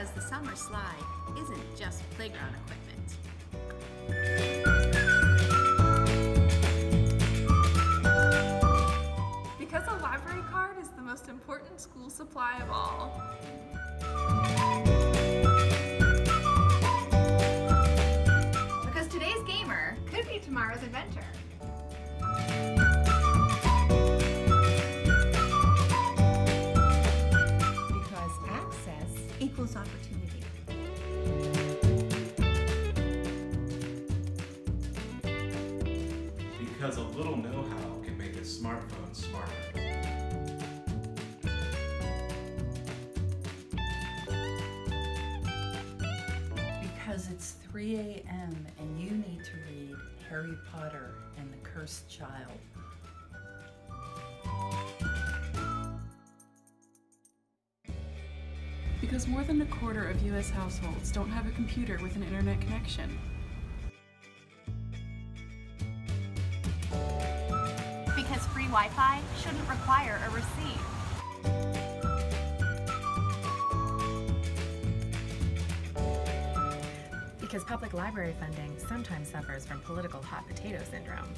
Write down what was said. because the summer slide isn't just playground equipment. Because a library card is the most important school supply of all. Because today's gamer could be tomorrow's inventor. Because access equals opportunity. Because a little know-how can make a smartphone smarter. Because it's 3 a.m. and you need to read Harry Potter and the Cursed Child. Because more than a quarter of U.S. households don't have a computer with an internet connection. Because free Wi-Fi shouldn't require a receipt. Because public library funding sometimes suffers from political hot potato syndrome.